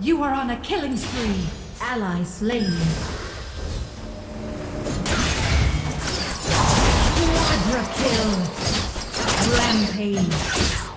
You are on a killing spree. Ally slain. Quadra kill. Rampage.